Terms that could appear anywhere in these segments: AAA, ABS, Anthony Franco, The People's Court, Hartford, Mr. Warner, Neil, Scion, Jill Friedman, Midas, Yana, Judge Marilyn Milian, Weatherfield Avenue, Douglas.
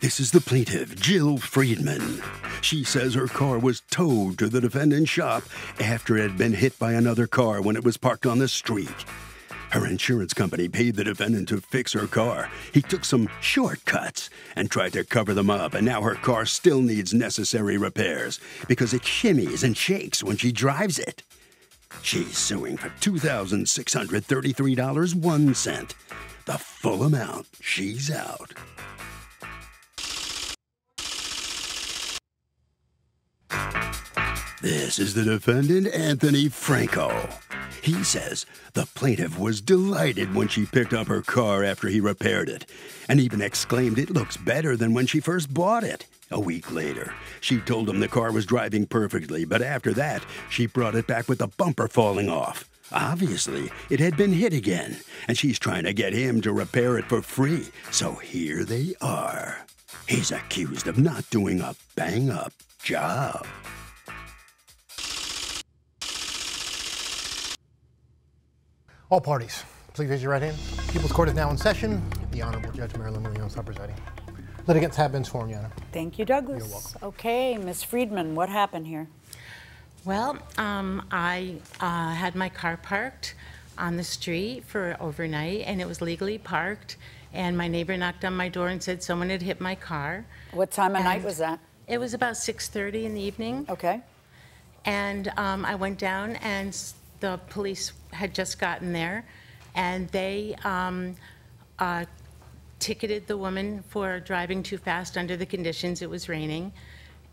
This is the plaintiff, Jill Friedman. She says her car was towed to the defendant's shop after it had been hit by another car when it was parked on the street. Her insurance company paid the defendant to fix her car. He took some shortcuts and tried to cover them up, and now her car still needs necessary repairs because it shimmies and shakes when she drives it. She's suing for $2,633.01, the full amount. She's out. This is the defendant, Anthony Franco. He says the plaintiff was delighted when she picked up her car after he repaired it, and even exclaimed it looks better than when she first bought it. A week later, she told him the car was driving perfectly, but after that, she brought it back with the bumper falling off. Obviously, it had been hit again, and she's trying to get him to repair it for free. So here they are. He's accused of not doing a bang-up job. All parties, please raise your right hand. People's Court is now in session. The Honorable Judge Marilyn Milian is presiding. Litigants have been sworn, Yana. Thank you, Douglas. You're welcome. Okay, Ms. Friedman, what happened here? Well, I had my car parked on the street for overnight, and it was legally parked, and my neighbor knocked on my door and said someone had hit my car. What time of night was that? It was about 6:30 in the evening. Okay. And I went down, and the police had just gotten there, and they ticketed the woman for driving too fast under the conditions. It was raining,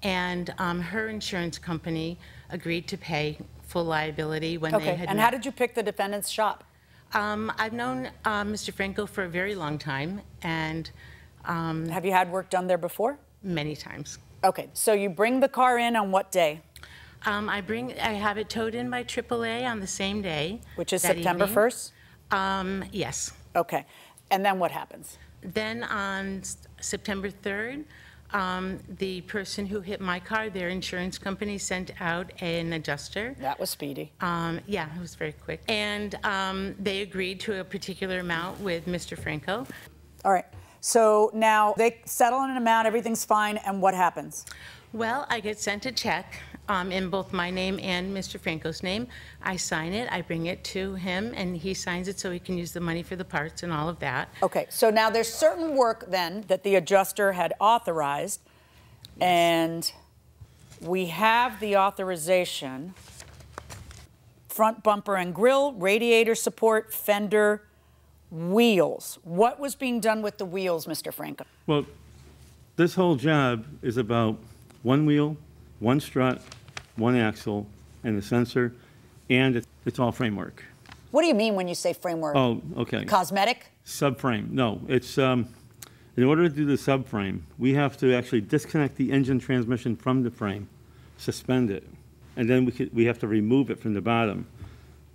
and her insurance company agreed to pay full liability when they had. And how did you pick the defendant's shop? I've known Mr. Franco for a very long time, and have you had work done there before? Many times. Okay, so you bring the car in on what day? I have it towed in by AAA on the same day, which is September 1st. Yes. Okay, and then what happens? Then on September 3rd, the person who hit my car, their insurance company, sent out an adjuster. That was speedy. Yeah, it was very quick. And they agreed to a particular amount with Mr. Franco. All right. So now they settle on an amount, everything's fine, and what happens? Well, I get sent a check in both my name and Mr. Franco's name. I sign it, I bring it to him, and he signs it so he can use the money for the parts and all of that. Okay, so now there's certain work then that the adjuster had authorized, and we have the authorization. Front bumper and grill, radiator support, fender, wheels. What was being done with the wheels, Mr. Franco? Well, this whole job is about one wheel, one strut, one axle, and a sensor, and it's all framework. What do you mean when you say framework? Oh, okay. Cosmetic? Subframe. No, it's in order to do the subframe, we have to actually disconnect the engine transmission from the frame, suspend it, and then we have to remove it from the bottom.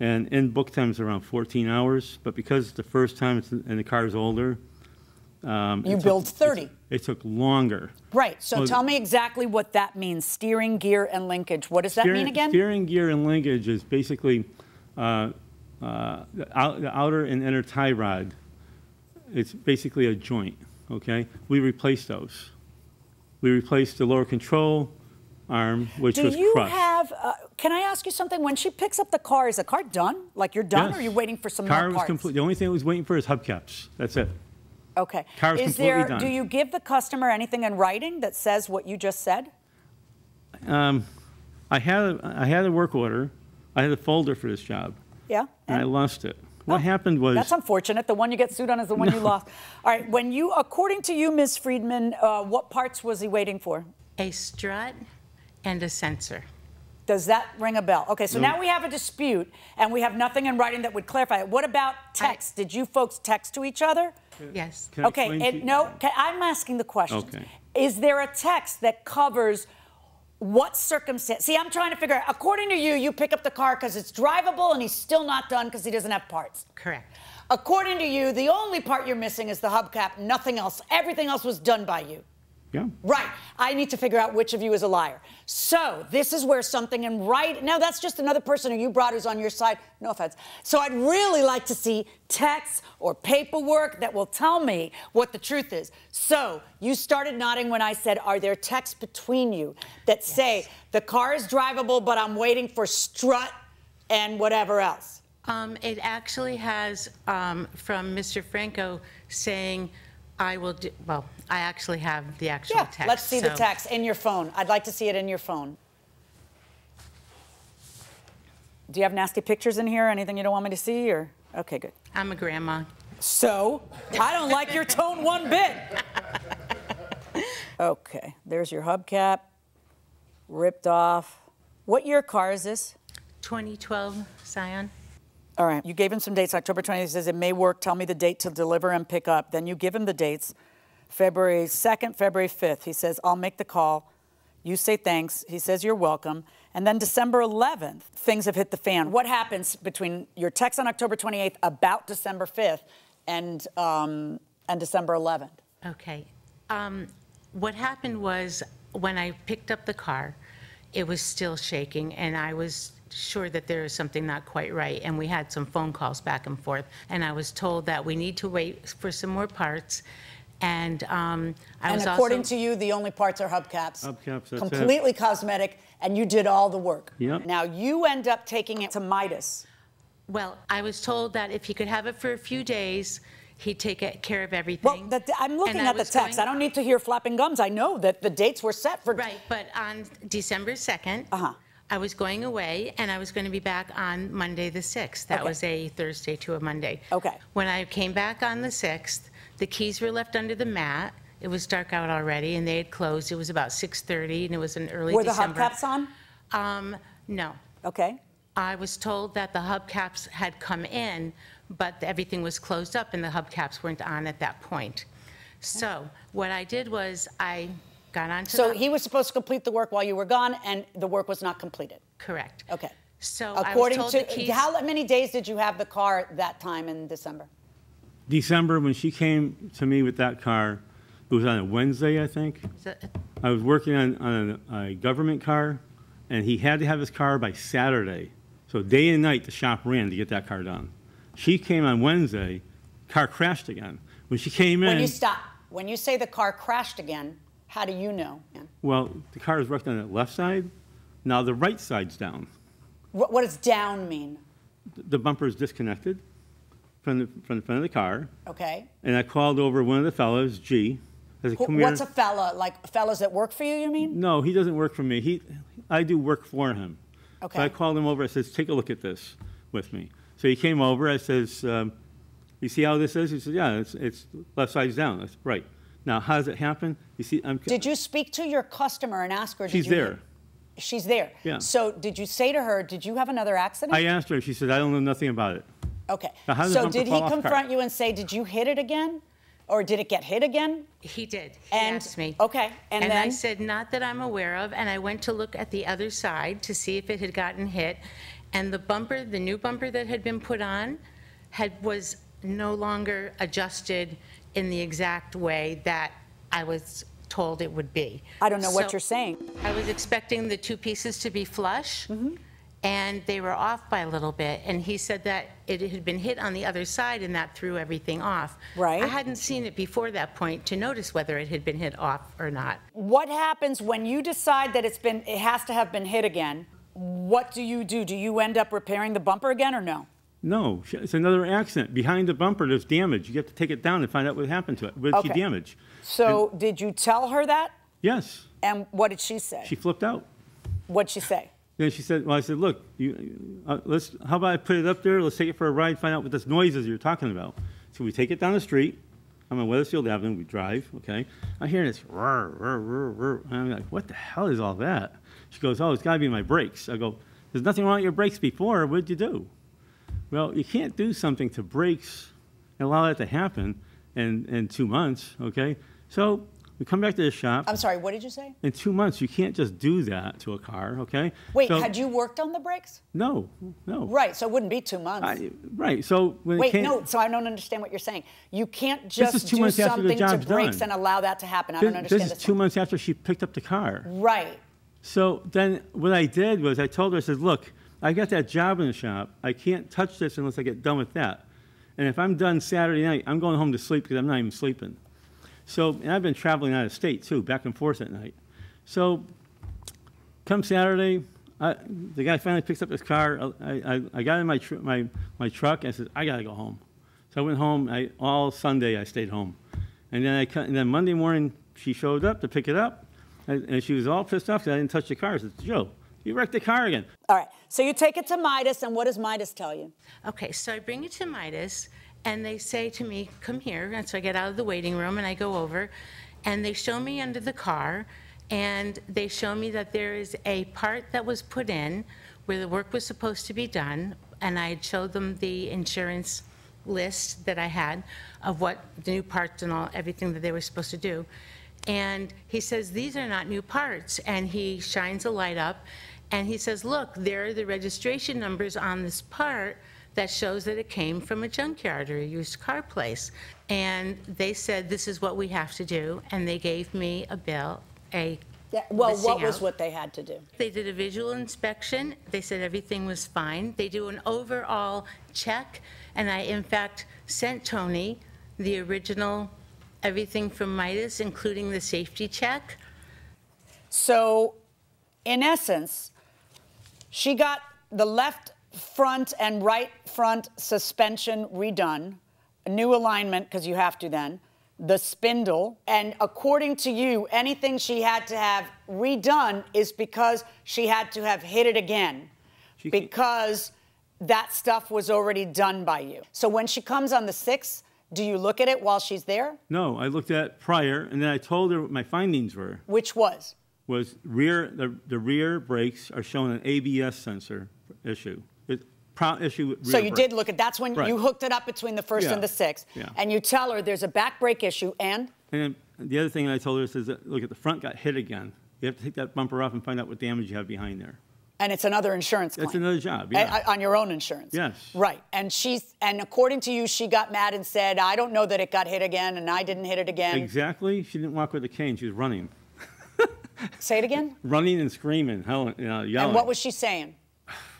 And in book time, it's around 14 hours. But because it's the first time and the car's older, you build 30. It took longer. Right. So tell me exactly what that means. Steering gear and linkage. What does that mean again? Steering gear and linkage is basically the outer and inner tie rod. It's basically a joint. Okay. We replaced those. We replaced the lower control arm, which was crushed. Can I ask you something? When she picks up the car, is the car done? Like you're done, yes. Or are you waiting for some more parts? The only thing I was waiting for is hubcaps. That's it. Okay. Car was completely done. Do you give the customer anything in writing that says what you just said? I had a work order. I had a folder for this job. Yeah. And I lost it. What happened was... That's unfortunate. The one you get sued on is the one you lost. All right. When you, according to you, Ms. Friedman, what parts was he waiting for? A strut and a sensor. Does that ring a bell? Okay, so now we have a dispute, and we have nothing in writing that would clarify it. What about text? Did you folks text to each other? Yes. Okay, I'm asking the question. Okay. Is there a text that covers what circumstance? See, I'm trying to figure out. According to you, you pick up the car because it's drivable, and he's still not done because he doesn't have parts. Correct. According to you, the only part you're missing is the hubcap, nothing else. Everything else was done by you. Yeah. Right. I need to figure out which of you is a liar. So this is where something, and right now that's just another person who you brought who's on your side. No offense. So I'd really like to see texts or paperwork that will tell me what the truth is. So you started nodding when I said, are there texts between you that yes. say the car is drivable, but I'm waiting for strut and whatever else? It actually has from Mr. Franco saying, I will do, well, I actually have the actual text. Yeah, let's see the text in your phone. I'd like to see it in your phone. Do you have nasty pictures in here? Anything you don't want me to see? Or okay, good. I'm a grandma. So, I don't like your tone one bit. Okay, there's your hubcap. Ripped off. What year car is this? 2012 Scion. All right, you gave him some dates. October 20th, he says it may work. Tell me the date to deliver and pick up. Then you give him the dates. February 2nd, February 5th. He says, I'll make the call. You say thanks. He says, you're welcome. And then December 11th, things have hit the fan. What happens between your text on October 28th about December 5th and December 11th? Okay. What happened was when I picked up the car, it was still shaking, and I was sure that there is something not quite right, and we had some phone calls back and forth, and I was told that we need to wait for some more parts, and according to you, the only parts are hubcaps. Hubcaps, that's completely it. Cosmetic, and you did all the work. Yep. Now you end up taking it to Midas. Well, I was told that if he could have it for a few days, he'd take care of everything. Well, I'm looking at the text. I don't need to hear flapping gums. I know that the dates were set for... Right, but on December 2nd, I was going away, and I was going to be back on Monday the 6th. That was a Thursday to a Monday. Okay. When I came back on the 6th, the keys were left under the mat. It was dark out already, and they had closed. It was about 6:30, and it was an early December. Were the hubcaps on? No. Okay. I was told that the hubcaps had come in, but everything was closed up, and the hubcaps weren't on at that point. So what I did was I... So he was supposed to complete the work while you were gone, and the work was not completed. Correct. Okay. So according to how many days did you have the car at that time in December? December, when she came to me with that car, it was on a Wednesday, I think. I was working on a government car, and he had to have his car by Saturday. So day and night, the shop ran to get that car done. She came on Wednesday. Car crashed again. When she came in. When you say the car crashed again. How do you know? Well, the car is wrecked on the left side. Now the right side's down. What does down mean? The bumper is disconnected from the front of the car. Okay. And I called over one of the fellows, G. I said, what's a fella? Like fellas that work for you, you mean? No, he doesn't work for me. I do work for him. Okay. So I called him over. I says, take a look at this with me. So he came over. I says, you see how this is? He said, yeah, it's left side's down. I said, right. Now, how does it happen? You see, did you speak to your customer and ask her? She's there. She's there. Yeah. So did you say to her, did you have another accident? I asked her. She said, I don't know nothing about it. Okay. So did he confront you and say, did you hit it again? Or did it get hit again? He did. He asked me. Okay. And then? I said, not that I'm aware of. And I went to look at the other side to see if it had gotten hit. And the bumper, the new bumper that had been put on, was no longer adjusted in the exact way that I was told it would be. I don't know what you're saying. I was expecting the two pieces to be flush, and they were off by a little bit. And he said that it had been hit on the other side, and that threw everything off. Right. I hadn't seen it before that point to notice whether it had been hit off or not. What happens when you decide that it has to have been hit again? What do you do? Do you end up repairing the bumper again or no? No, it's another accident. Behind the bumper, there's damage. You have to take it down and find out what happened to it. What did she damage? So did you tell her that? Yes. And what did she say? She flipped out. What'd she say? Then she said, well, I said, look, how about I put it up there? Let's take it for a ride, find out what this noise is you're talking about. So we take it down the street. I'm on Weatherfield Avenue. We drive, okay? I'm hearing this, rrr, rrr, rrr, rrr. And I'm like, what the hell is all that? She goes, oh, it's got to be my brakes. I go, there's nothing wrong with your brakes before. What did you do? Well, you can't do something to brakes and allow that to happen in 2 months, okay? So We come back to the shop. I'm sorry, what did you say? In 2 months, you can't just do that to a car, okay? Wait, so, had you worked on the brakes? No, no. Right, so it wouldn't be 2 months. Right, so... When wait, no, so I don't understand what you're saying. You can't just do something to brakes and allow that to happen. I don't understand this. This is 2 months after she picked up the car. Right. So then what I did was I told her, I said, look, I got that job in the shop. I can't touch this unless I get done with that. And if I'm done Saturday night, I'm going home to sleep because I'm not even sleeping. So, and I've been traveling out of state, too, back and forth at night. So come Saturday, the guy finally picks up his car. I got in my truck and I said, I got to go home. So I went home. All Sunday, I stayed home. And then, and then Monday morning, she showed up to pick it up. And she was all pissed off because I didn't touch the car. I said, Joe, you wrecked the car again. All right. So you take it to Midas, and what does Midas tell you? Okay, so I bring it to Midas, and they say to me, come here. And so I get out of the waiting room, and I go over, and they show me under the car, and they show me that there is a part that was put in where the work was supposed to be done, and I showed them the insurance list that I had of what the new parts and all, everything that they were supposed to do. And he says, these are not new parts. And he shines a light up, and he says, look, there are the registration numbers on this part that shows that it came from a junkyard or a used car place. And they said, this is what we have to do. And they gave me a bill, a yeah, well, what was what they had to do? They did a visual inspection. They said everything was fine. They do an overall check. And I, in fact, sent Tony the original everything from Midas, including the safety check. So, in essence, she got the left front and right front suspension redone, a new alignment, because you have to then, the spindle, and according to you, anything she had to have redone is because she had to have hit it again, because that stuff was already done by you. So when she comes on the 6th, do you look at it while she's there? No, I looked at it prior, and then I told her what my findings were. Which was? Was rear, the rear brakes are showing an ABS sensor issue. So you did look at, that's when you hooked it up between the 1st and the 6th, and you tell her there's a back brake issue, and? And then the other thing I told her is, that, look, at the front got hit again. You have to take that bumper off and find out what damage you have behind there. And it's another insurance claim. It's another job, yeah. On your own insurance. Yes. Right. And she's, and according to you, she got mad and said, I don't know that it got hit again, and I didn't hit it again. Exactly. She didn't walk with a cane. She was running. Say it again? Running and screaming, yelling. And what was she saying?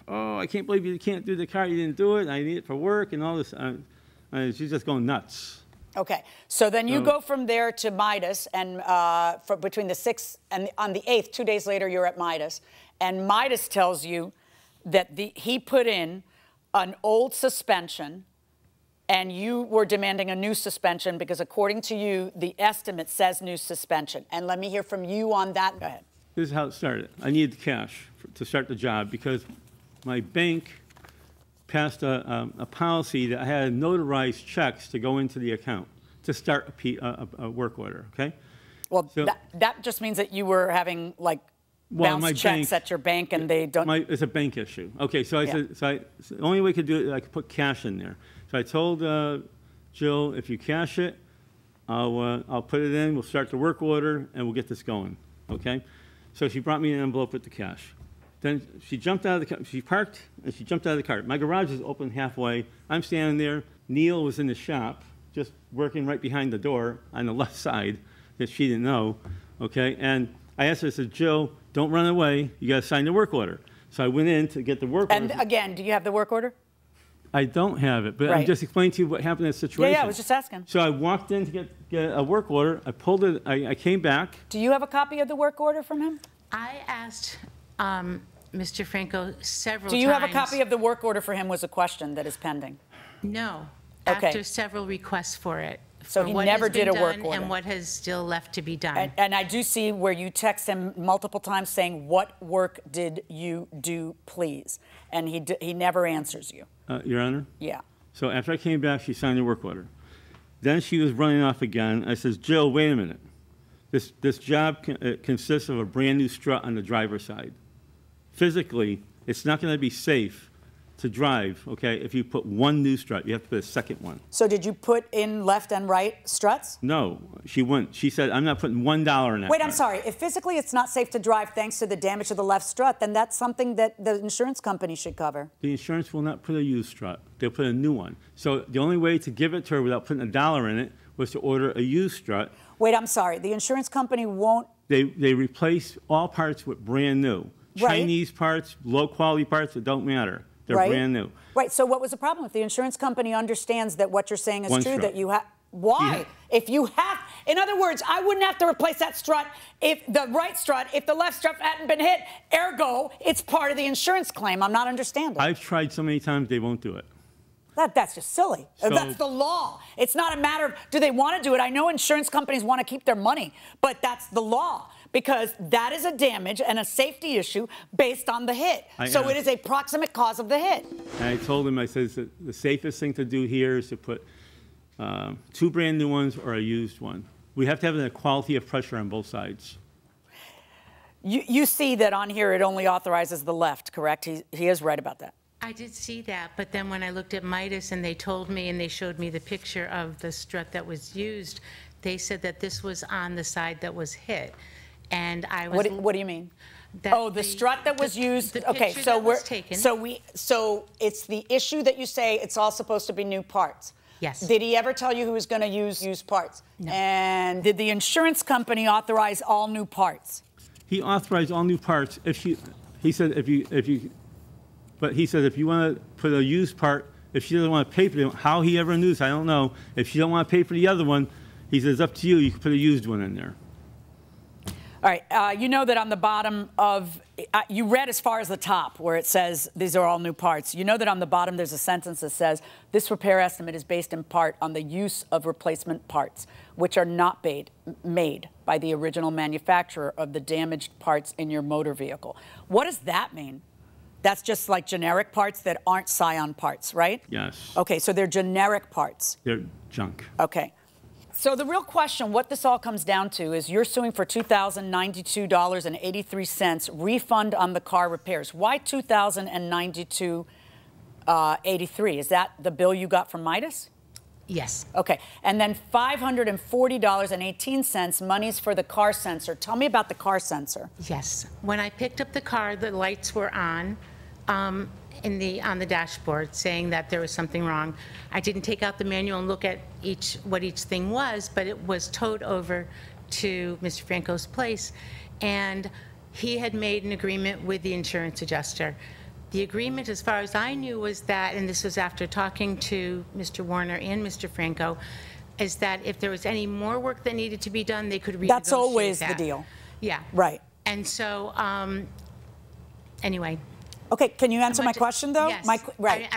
Oh, I can't believe you can't do the car. You didn't do it. I need it for work and all this. She's just going nuts. Okay. So then you go from there to Midas, and between the 6th and on the 8th, 2 days later, you're at Midas. And Midas tells you that he put in an old suspension, and you were demanding a new suspension because, according to you, the estimate says new suspension. And let me hear from you on that. Go ahead. This is how it started. I needed cash to start the job because my bank passed a policy that I had notarized checks to go into the account to start a work order, okay? Well, so, that just means that you were having, like, bounce checks at your bank, and they don't. It's a bank issue. Okay, so I said, so the only way I could do it, I could put cash in there. So I told Jill, if you cash it, I'll put it in. We'll start the work order, and we'll get this going. Okay. So she brought me an envelope with the cash. Then she jumped out of the car. She parked, and she jumped out of the car. My garage is open halfway. I'm standing there. Neil was in the shop, just working right behind the door on the left side that she didn't know. Okay, and I asked her, I said, Jill, don't run away. You got to sign the work order. So I went in to get the work order. And again, do you have the work order? I don't have it, but I'm just explaining to you what happened in that situation. Yeah, yeah, I was just asking. So I walked in to get a work order. I pulled it. I came back. Do you have a copy of the work order from him? I asked Mr. Franco several times. Do you have a copy of the work order for him was a question that is pending. No. Okay. After several requests for it. So he never did a work order. And what has still left to be done. And I do see where you text him multiple times saying, what work did you do, please? And he never answers you. Your Honor? Yeah. So after I came back, she signed the work order. Then she was running off again. I says, Jill, wait a minute. This job consists of a brand new strut on the driver's side. Physically, it's not going to be safe to drive, okay, if you put one new strut, you have to put a second one. So did you put in left and right struts? No, she wouldn't. She said, I'm not putting $1 in that. Wait, car. I'm sorry. If physically it's not safe to drive thanks to the damage to the left strut, then that's something that the insurance company should cover. The insurance will not put a used strut. They'll put a new one. So the only way to give it to her without putting $1 in it was to order a used strut. Wait, I'm sorry. The insurance company won't... They replace all parts with brand new. Right. Chinese parts, low-quality parts that don't matter. They're right. Brand new. Right. So what was the problem? If the insurance company understands that what you're saying is one true, strut. That you have... Why? Yeah. If you have... In other words, I wouldn't have to replace that strut, if the right strut, if the left strut hadn't been hit. Ergo, it's part of the insurance claim. I'm not understanding. I've tried so many times, they won't do it. That's just silly. So, that's the law. It's not a matter of do they want to do it. I know insurance companies want to keep their money, but that's the law, because that is a damage and a safety issue based on the hit. So it is a proximate cause of the hit. And I told him, I said, the safest thing to do here is to put two brand new ones or a used one. We have to have an equality of pressure on both sides. You see that on here it only authorizes the left, correct? He is right about that. I did see that, but then when I looked at Midas and they told me and they showed me the picture of the strut that was used, they said that this was on the side that was hit. And I was... What do you mean? Oh, the strut that was used. Okay, so we're taken. So it's the issue that you say it's all supposed to be new parts. Yes. Did he ever tell you who was going to use used parts? No. And did the insurance company authorize all new parts? He authorized all new parts. He said if you want to put a used part, if she doesn't want to pay for it, how he ever knew this, I don't know. If she don't want to pay for the other one, he says, it's up to you. You can put a used one in there. All right, you know that on the bottom of, you read as far as the top where it says these are all new parts. You know that on the bottom there's a sentence that says this repair estimate is based in part on the use of replacement parts which are not made by the original manufacturer of the damaged parts in your motor vehicle. What does that mean? That's just like generic parts that aren't Scion parts, right? Yes. Okay, so they're generic parts. They're junk. Okay. So the real question, what this all comes down to, is you're suing for $2,092.83 refund on the car repairs. Why $2,092.83? Is that the bill you got from Midas? Yes. Okay. And then $540.18 monies for the car sensor. Tell me about the car sensor. Yes. When I picked up the car, the lights were on. On the dashboard, saying that there was something wrong. I didn't take out the manual and look at what each thing was, but it was towed over to Mr. Franco's place, and he had made an agreement with the insurance adjuster. The agreement, as far as I knew, was that, and this was after talking to Mr. Warner and Mr. Franco, is that if there was any more work that needed to be done, they could renegotiate. That's always the deal. Yeah. Right. And so, anyway. Okay, can you answer my question, though? Yes. Right.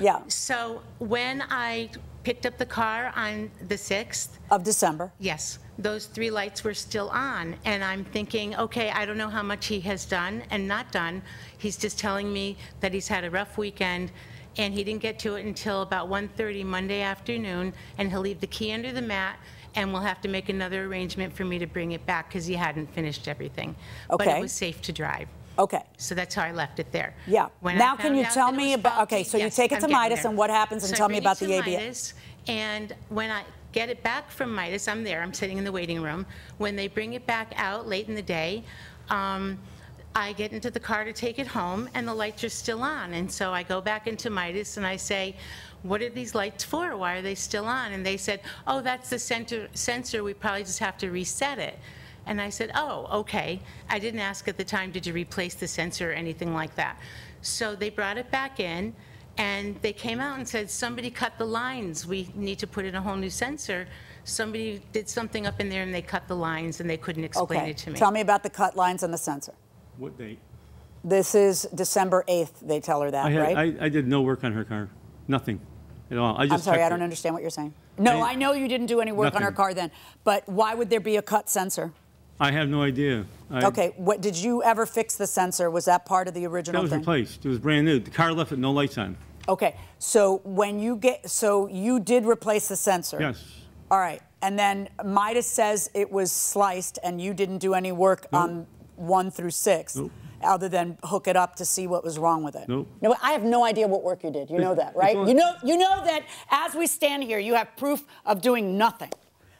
Yeah. So when I picked up the car on the 6th... Of December. Yes. Those three lights were still on, and I'm thinking, okay, I don't know how much he has done and not done. He's just telling me that he's had a rough weekend, and he didn't get to it until about 1:30 Monday afternoon, and he'll leave the key under the mat, and we'll have to make another arrangement for me to bring it back because he hadn't finished everything. Okay. But it was safe to drive. Okay. So that's how I left it there. Yeah. Now can you tell me about, okay, so you take it to Midas and what happens, and tell me about the ABS. And when I get it back from Midas, I'm there, I'm sitting in the waiting room. When they bring it back out late in the day, I get into the car to take it home and the lights are still on. And so I go back into Midas and I say, what are these lights for? Why are they still on? And they said, oh, that's the sensor. We probably just have to reset it. And I said, oh, okay. I didn't ask at the time, did you replace the sensor or anything like that? So they brought it back in, and they came out and said, somebody cut the lines. We need to put in a whole new sensor. Somebody did something up in there, and they cut the lines, and they couldn't explain it to me. Tell me about the cut lines on the sensor. What date? This is December 8th, they tell her that, right? I did no work on her car. Nothing at all. I'm sorry, I don't understand what you're saying. No, I know you didn't do any work on her car then, but why would there be a cut sensor? I have no idea. Okay, what, did you ever fix the sensor? Was that part of the original thing? That was replaced. It was brand new. The car left with no lights on. Okay, so when you get, so you did replace the sensor? Yes. All right, and then Midas says it was sliced and you didn't do any work on 1 through 6. Nope. other than hook it up to see what was wrong with it. Nope. No, I have no idea what work you did. You know that, right? You know that as we stand here, you have proof of doing nothing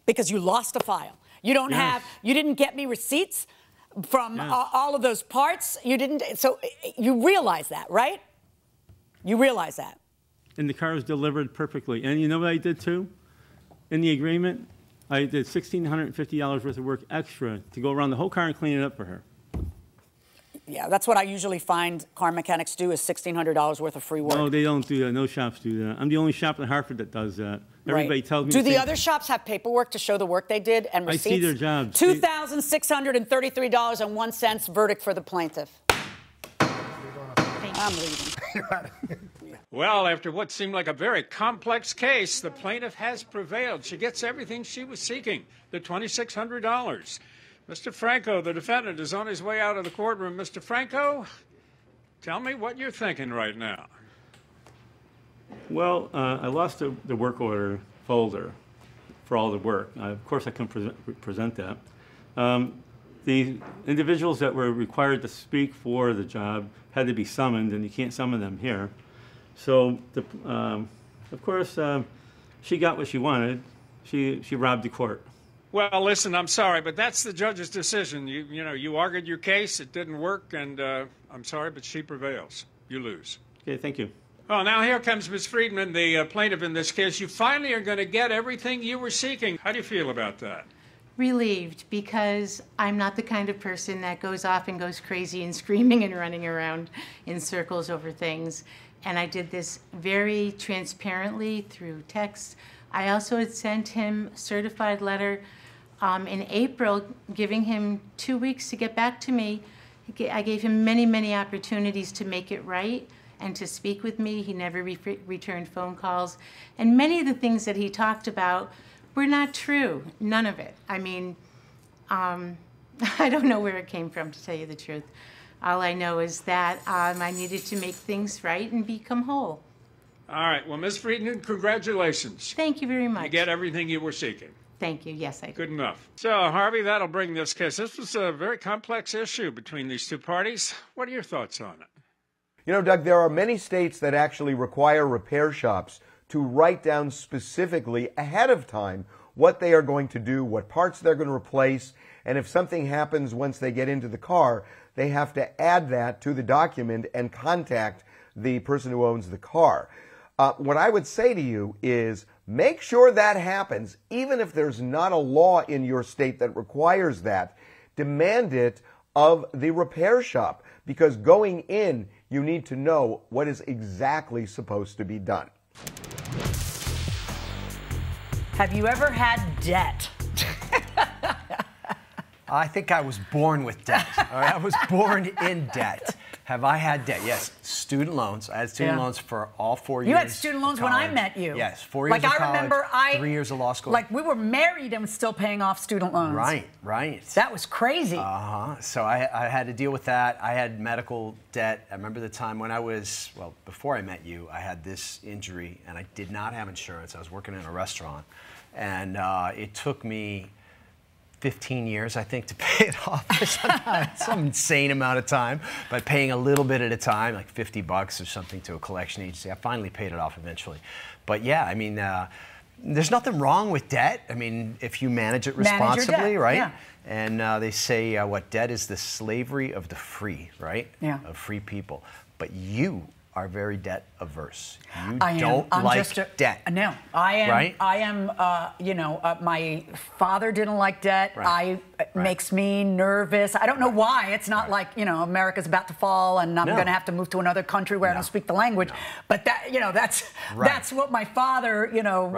because you lost a file. You don't have, you didn't get me receipts from all of those parts. You didn't, so you realize that, right? You realize that. And the car was delivered perfectly. And you know what I did too? In the agreement, I did $1,650 worth of work extra to go around the whole car and clean it up for her. Yeah, that's what I usually find car mechanics do is $1,600 worth of free work. No, they don't do that. No shops do that. I'm the only shop in Hartford that does that. Everybody tells me. Do the other shops have paperwork to show the work they did and receipts? I see their jobs. $2,633.01 verdict for the plaintiff. I'm leaving. Well, after what seemed like a very complex case, the plaintiff has prevailed. She gets everything she was seeking, the $2,600. Mr. Franco, the defendant, is on his way out of the courtroom. Mr. Franco, tell me what you're thinking right now. Well, I lost the work order folder for all the work. Of course, I couldn't present that. The individuals that were required to speak for the job had to be summoned, and you can't summon them here. So, of course, she got what she wanted. She robbed the court. Well, listen, I'm sorry, but that's the judge's decision. You know, you argued your case, it didn't work, and I'm sorry, but she prevails. You lose. Okay, thank you. Well, now here comes Ms. Friedman, the plaintiff in this case. You finally are going to get everything you were seeking. How do you feel about that? Relieved, because I'm not the kind of person that goes off and goes crazy and screaming and running around in circles over things. And I did this very transparently through text. I also had sent him a certified letter in April, giving him 2 weeks to get back to me. I gave him many, many opportunities to make it right and to speak with me. He never returned phone calls. And many of the things that he talked about were not true, none of it. I mean, I don't know where it came from, to tell you the truth. All I know is that I needed to make things right and become whole. All right, well, Ms. Friedman, congratulations. Thank you very much. You get everything you were seeking. Thank you. Yes, I did. Good enough. So, Harvey, that'll bring this case. This was a very complex issue between these two parties. What are your thoughts on it? You know, Doug, there are many states that actually require repair shops to write down specifically ahead of time what they are going to do, what parts they're going to replace, and if something happens once they get into the car, they have to add that to the document and contact the person who owns the car. What I would say to you is, make sure that happens. Even if there's not a law in your state that requires that, demand it of the repair shop, because going in, you need to know what is exactly supposed to be done. Have you ever had debt? I think I was born with debt. All right? I was born in debt. Have I had debt? Yes, student loans. I had student loans for all 4 years. You had student loans when I met you. Yes, 4 years of college, I remember 3 years of law school. Like, we were married and still paying off student loans. Right, right. That was crazy. Uh-huh. So I had to deal with that. I had medical debt. I remember the time when I was, well, before I met you, I had this injury, and I did not have insurance. I was working in a restaurant, and it took me 15 years, I think, to pay it off for some insane amount of time, but paying a little bit at a time, like 50 bucks or something to a collection agency. I finally paid it off eventually. But yeah, I mean, there's nothing wrong with debt. I mean, if you manage it responsibly, right? Yeah. And they say, what, debt is the slavery of the free, right? Yeah. Of free people. But you are very debt averse. You don't like debt. No, I am. Right? I am. You know, my father didn't like debt. Right. It makes me nervous. I don't know why. It's not like, you know, America's about to fall and I'm going to have to move to another country where I don't speak the language. No. But that, you know, that's what my father, you know,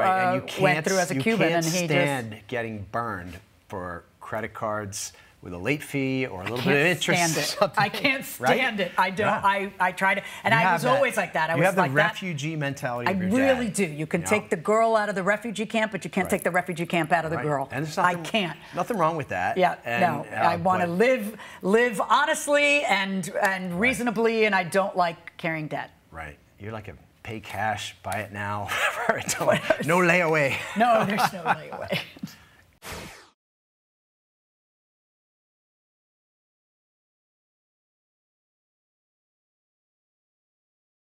went through as a Cuban, and he just getting burned for credit cards with a late fee or a little bit of interest. I can't stand it. I don't. I try to, and I was always like that. I was like that. You have the refugee mentality of your dad. I really do. You can take the girl out of the refugee camp, but you can't take the refugee camp out of the girl. And I can't. Nothing wrong with that. Yeah. No. I want to live honestly and reasonably, and I don't like carrying debt. Right. You're like a pay cash, buy it now. No layaway. No, there's no layaway.